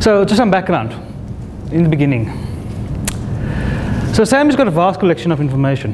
So just some background in the beginning. So SANBI's got a vast collection of information,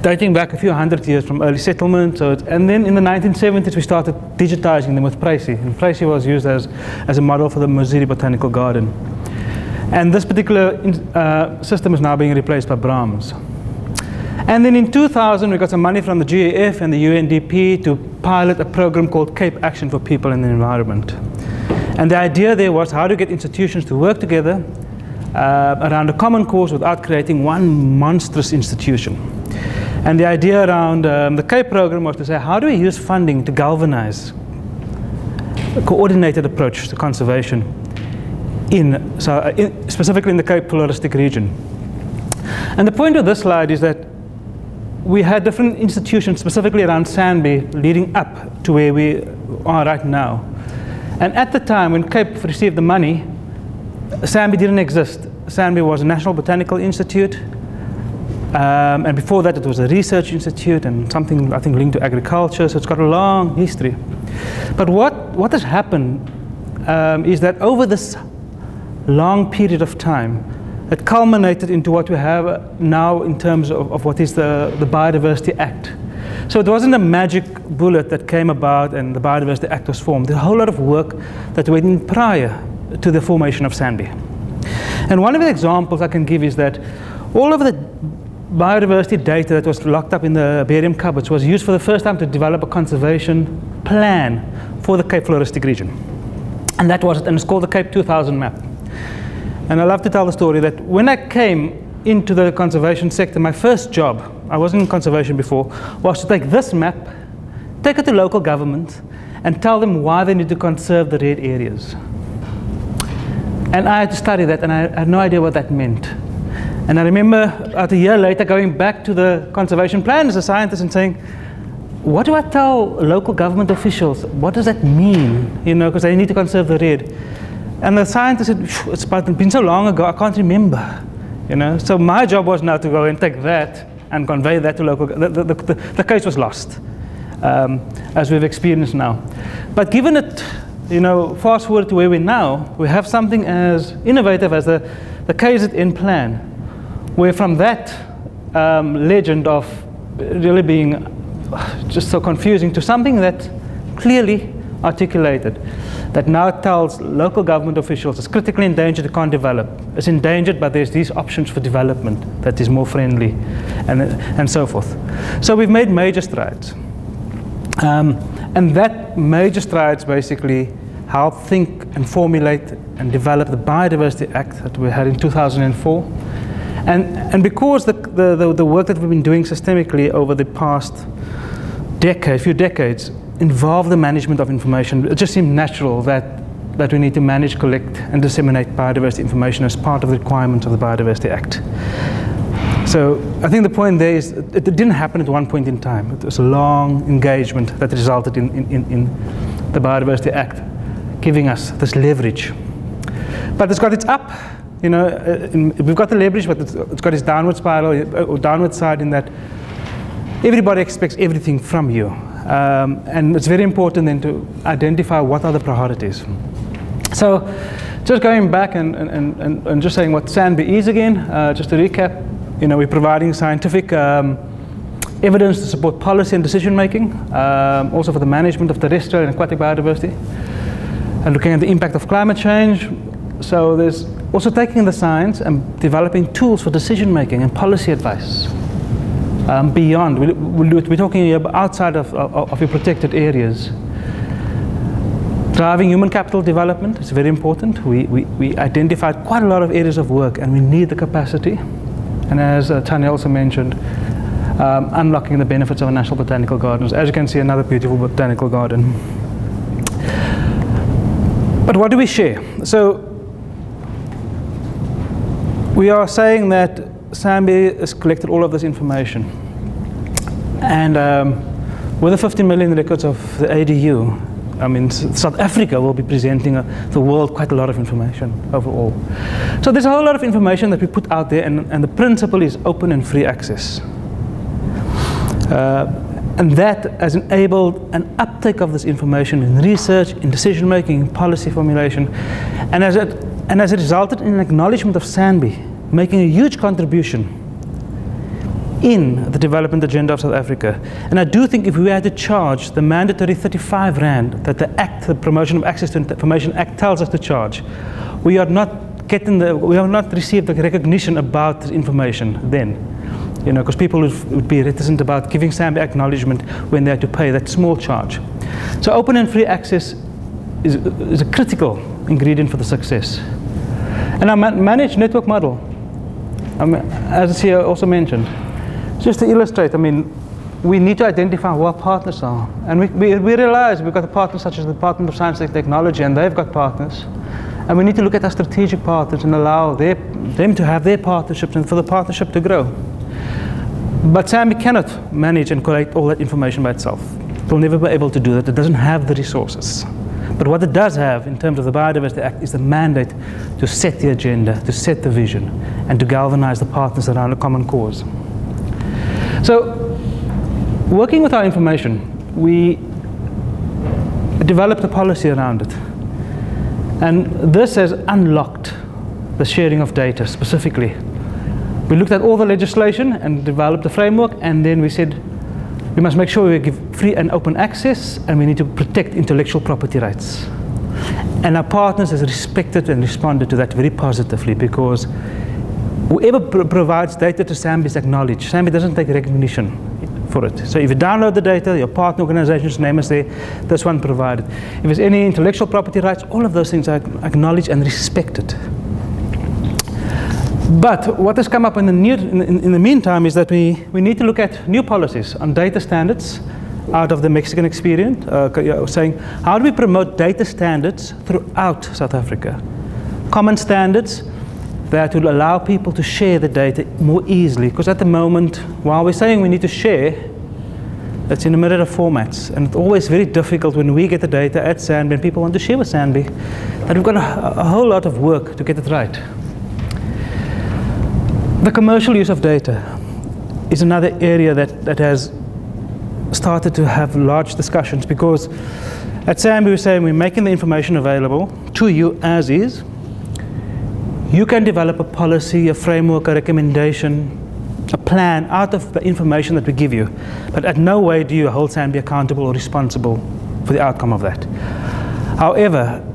dating back a few hundred years from early settlement. And then in the 1970s, we started digitizing them with PRECIS. And PRECIS was used as a model for the Moziri Botanical Garden. And this particular system is now being replaced by Brahms. And then in 2000, we got some money from the GEF and the UNDP to pilot a program called Cape Action for People and the Environment. And the idea there was how to get institutions to work together around a common cause without creating one monstrous institution. And the idea around the Cape program was to say, how do we use funding to galvanize a coordinated approach to conservation, specifically in the Cape Floristic Region. And the point of this slide is that we had different institutions, specifically around SANBI, leading up to where we are right now. And at the time when Cape received the money, SANBI didn't exist. SANBI was a National Botanical Institute, and before that it was a research institute and something, I think, linked to agriculture, so it's got a long history. But what has happened is that over this long period of time, it culminated into what we have now in terms of what is the Biodiversity Act. So it wasn't a magic bullet that came about and the Biodiversity Act was formed. There's a whole lot of work that went in prior to the formation of SANBI. And one of the examples I can give is that all of the biodiversity data that was locked up in the barium cupboards was used for the first time to develop a conservation plan for the Cape Floristic Region. And that was it, and it's called the Cape 2000 map. And I love to tell the story that when I came into the conservation sector, my first job, I wasn't in conservation before, was to take this map, take it to local government, and tell them why they need to conserve the red areas. And I had to study that, and I had no idea what that meant. And I remember about a year later going back to the conservation plan as a scientist and saying, what do I tell local government officials? What does that mean? You know, because they need to conserve the red. And the scientist said, it's been so long ago, I can't remember. You know? So my job was now to go and take that and convey that to local, the case was lost, as we've experienced now. But given it, you know, fast forward to where we're now, we have something as innovative as the KZN plan, where from that legend of really being just so confusing to something that clearly articulated, that now tells local government officials it's critically endangered, it can't develop. It's endangered, but there's these options for development that is more friendly, and so forth. So we've made major strides. And that major strides basically help think and formulate and develop the Biodiversity Act that we had in 2004. And because the work that we've been doing systemically over the past decade, few decades, involve the management of information. It just seemed natural that we need to manage, collect, and disseminate biodiversity information as part of the requirements of the Biodiversity Act. So I think the point there is it didn't happen at one point in time. It was a long engagement that resulted in the Biodiversity Act giving us this leverage. But it's got its up, you know, we've got the leverage, but it's got its downward spiral, or downward side, in that everybody expects everything from you. And it's very important then to identify what are the priorities. So just going back and just saying what SANBI is again, just to recap, you know, we're providing scientific evidence to support policy and decision making, also for the management of terrestrial and aquatic biodiversity, and looking at the impact of climate change. So there's also taking the science and developing tools for decision making and policy advice. Beyond, we're talking about outside of your protected areas. Driving human capital development is very important. We identified quite a lot of areas of work, and we need the capacity. And as Tanya also mentioned, unlocking the benefits of our national botanical gardens. As you can see, another beautiful botanical garden. But what do we share? So we are saying that SANBI has collected all of this information, and with the 50 million records of the ADU, I mean, South Africa will be presenting the world quite a lot of information overall. So there's a whole lot of information that we put out there, and the principle is open and free access. And that has enabled an uptake of this information in research, in decision making, in policy formulation, and has resulted in an acknowledgement of SANBI making a huge contribution in the development agenda of South Africa. And I do think if we had to charge the mandatory 35 rand that the Act, the Promotion of Access to Information Act, tells us to charge, we are not getting the, we have not received the recognition about this information then. You know, because people would be reticent about giving SANBI acknowledgement when they had to pay that small charge. So open and free access is a critical ingredient for the success. And our managed network model, as I also mentioned, just to illustrate, I mean, we need to identify who our partners are. And we realize we've got partners such as the Department of Science and Technology, and they've got partners. And we need to look at our strategic partners and allow them to have their partnerships and for the partnership to grow. But SANBI cannot manage and collect all that information by itself. It will never be able to do that. It doesn't have the resources. But what it does have in terms of the Biodiversity Act is the mandate to set the agenda, to set the vision, and to galvanize the partners around a common cause. So, working with our information, we developed a policy around it. And this has unlocked the sharing of data specifically. We looked at all the legislation and developed the framework, and then we said we must make sure we give free and open access, and we need to protect intellectual property rights. And our partners have respected and responded to that very positively, because whoever provides data to SANBI is acknowledged. SANBI doesn't take recognition for it. So if you download the data, your partner organization's name is there, this one provided. If there's any intellectual property rights, all of those things are acknowledged and respected. But what has come up in the meantime is that we need to look at new policies on data standards out of the Mexican experience, saying how do we promote data standards throughout South Africa? Common standards that will allow people to share the data more easily, because at the moment, while we're saying we need to share, it's in a myriad of formats, and it's always very difficult when we get the data at SANBI and people want to share with SANBI, that we've got a whole lot of work to get it right. The commercial use of data is another area that has started to have large discussions, because at SANBI we're saying we're making the information available to you as is. You can develop a policy, a framework, a recommendation, a plan out of the information that we give you. But at no way do you hold SANBI accountable or responsible for the outcome of that. However,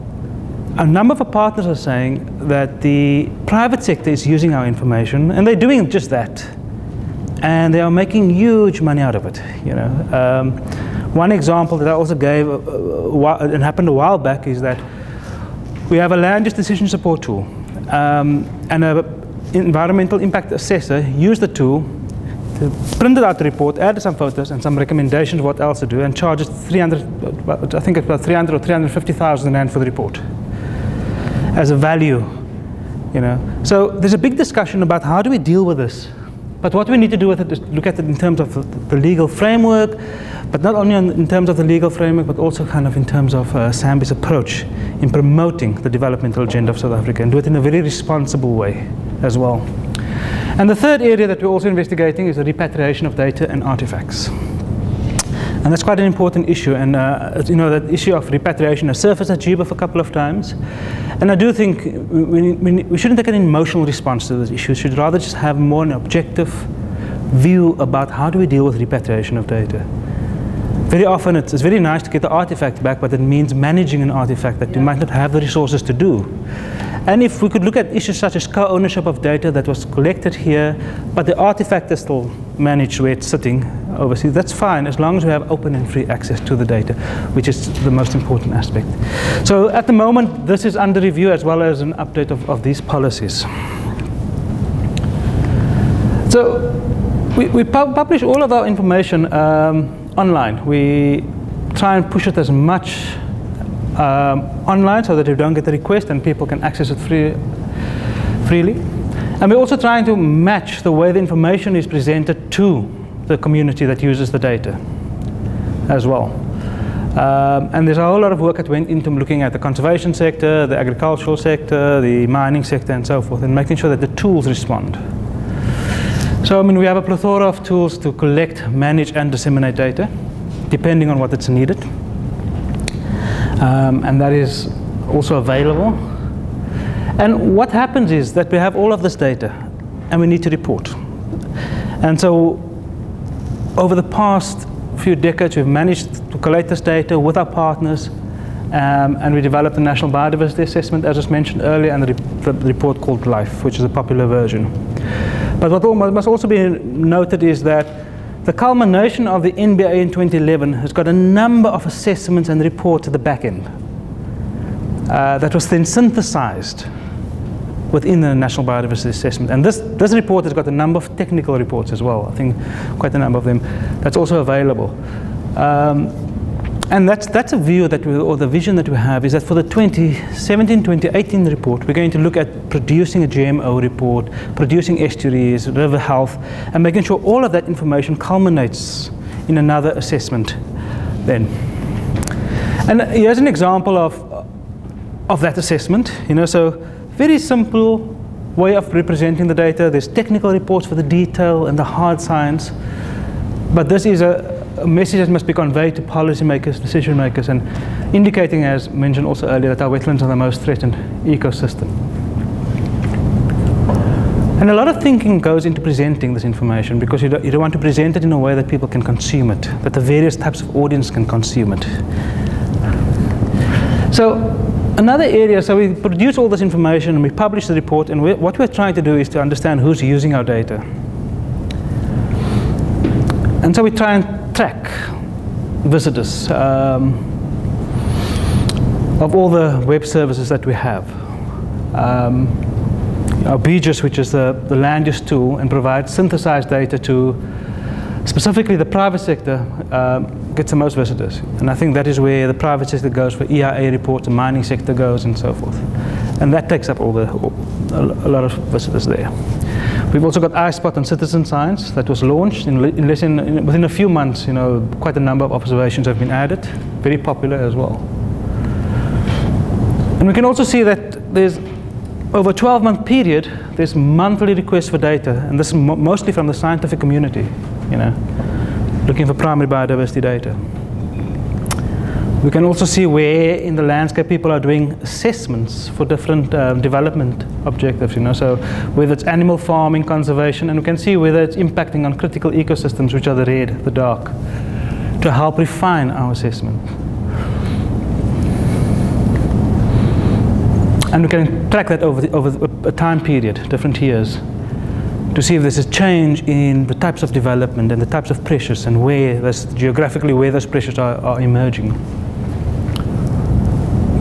a number of our partners are saying that the private sector is using our information, and they're doing just that. And they are making huge money out of it. You know, one example that I also gave and happened a while back is that we have a land use decision support tool. And an environmental impact assessor used the tool, to printed out the report, added some photos and some recommendations of what else to do, and charges 300, I think it's about 300 or 350,000 rand for the report as a value, you know. So there's a big discussion about how do we deal with this. But what we need to do with it is look at it in terms of the legal framework, but not only in terms of the legal framework, but also kind of in terms of SANBI's approach in promoting the developmental agenda of South Africa, and do it in a very responsible way as well. And the third area that we're also investigating is the repatriation of data and artifacts. And that's quite an important issue, and you know, that issue of repatriation has surfaced at GBIF a couple of times. And I do think we shouldn't take an emotional response to this issue. We should rather just have more an objective view about how do we deal with repatriation of data. Very often it's very nice to get the artifact back, but it means managing an artifact that you might not have the resources to do. And if we could look at issues such as co-ownership of data that was collected here, but the artifact is still managed where it's sitting overseas, that's fine, as long as we have open and free access to the data, which is the most important aspect. So at the moment, this is under review, as well as an update of these policies. So we publish all of our information online. We try and push it as much online so that you don't get the request and people can access it freely. And we're also trying to match the way the information is presented to the community that uses the data as well. And there's a whole lot of work that went into looking at the conservation sector, the agricultural sector, the mining sector, and so forth, and making sure that the tools respond. So, I mean, we have a plethora of tools to collect, manage, and disseminate data, depending on what it's needed. And that is also available. And what happens is that we have all of this data, and we need to report. And so, over the past few decades, we've managed to collect this data with our partners, and we developed the National Biodiversity Assessment, as was mentioned earlier, and the report called LIFE, which is a popular version. But what must also be noted is that the culmination of the NBA in 2011 has got a number of assessments and reports at the back end that was then synthesized within the National Biodiversity Assessment. And this report has got a number of technical reports as well, I think quite a number of them, that's also available. And that's a view that we, or the vision that we have, is that for the 2017-2018 report, we're going to look at producing a GMO report, producing estuaries, river health, and making sure all of that information culminates in another assessment then. And here's an example of that assessment, you know, so very simple way of representing the data. There's technical reports for the detail and the hard science, but this is a message that must be conveyed to policymakers, decision makers, and indicating, as mentioned also earlier, that our wetlands are the most threatened ecosystem. And a lot of thinking goes into presenting this information, because you don't want to present it in a way that people can consume it, that the various types of audience can consume it. So another area, so we produce all this information and we publish the report, and what we're trying to do is to understand who's using our data. And so we try and track visitors of all the web services that we have. Our BGIS, which is the land use tool, and provides synthesized data to specifically the private sector, gets the most visitors. And I think that is where the private sector goes for EIA reports, the mining sector goes, and so forth. And that takes up a lot of visitors there. We've also got iSpot and Citizen Science that was launched within a few months. You know, quite a number of observations have been added, very popular as well. And we can also see that there's, over a 12-month period, there's monthly requests for data, and this is mostly from the scientific community, you know, looking for primary biodiversity data. We can also see where in the landscape people are doing assessments for different development objectives, you know, so whether it's animal farming, conservation, and we can see whether it's impacting on critical ecosystems, which are the red, the dark, to help refine our assessment. And we can track that over a time period, different years, to see if there's a change in the types of development and the types of pressures and where this, geographically where those pressures are emerging.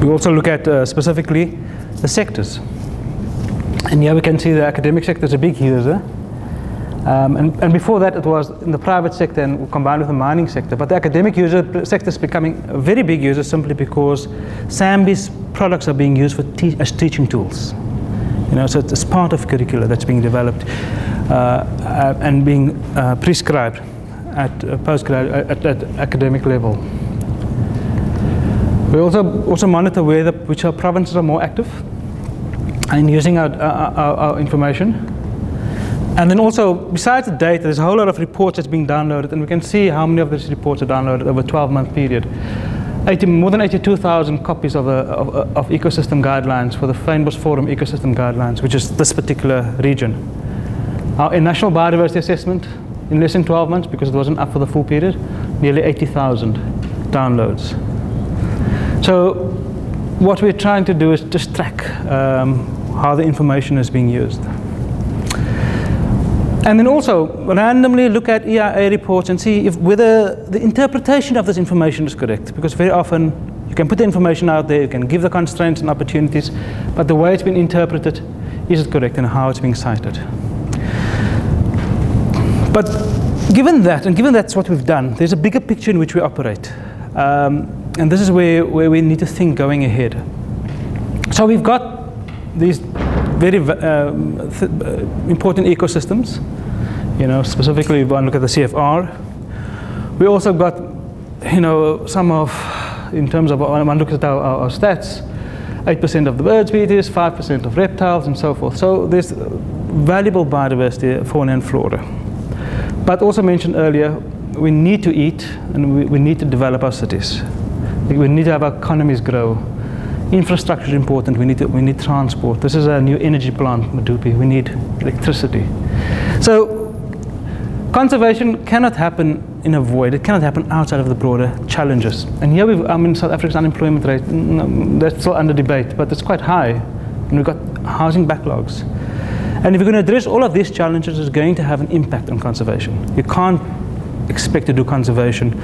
We also look at specifically the sectors, and here we can see the academic sector is a big user, and before that it was in the private sector and combined with the mining sector. But the academic sector is becoming a very big user simply because SANBI's products are being used for as teaching tools. You know, so it's part of curricula that's being developed and being prescribed at academic level. We also monitor which provinces are more active in using our information. And then also, besides the data, there's a whole lot of reports that's being downloaded, and we can see how many of these reports are downloaded over a 12-month period. More than 82,000 copies of ecosystem guidelines for the Fynbos Forum Ecosystem Guidelines, which is this particular region. Our National Biodiversity Assessment, in less than 12 months, because it wasn't up for the full period, nearly 80,000 downloads. So what we're trying to do is just track how the information is being used. And then also randomly look at EIA reports and see if whether the interpretation of this information is correct, because very often you can put the information out there, you can give the constraints and opportunities, but the way it's been interpreted, is it correct and how it's being cited. But given that, and given that's what we've done, there's a bigger picture in which we operate. And this is where we need to think going ahead. So we've got these very important ecosystems. You know, specifically, if one look at the CFR. We also got, you know, some of, in terms of one looks at our stats, 8% of the bird species, 5% of reptiles, and so forth. So there's valuable biodiversity, fauna and flora. But also mentioned earlier, we need to eat and we need to develop our cities. We need to have our economies grow. Infrastructure is important. We need transport. This is a new energy plant, Madupi. We need electricity. So conservation cannot happen in a void. It cannot happen outside of the broader challenges. And here we've, I mean, South Africa's unemployment rate, that's still under debate, but it's quite high. And we've got housing backlogs. And if we're going to address all of these challenges, it's going to have an impact on conservation. You can't expect to do conservation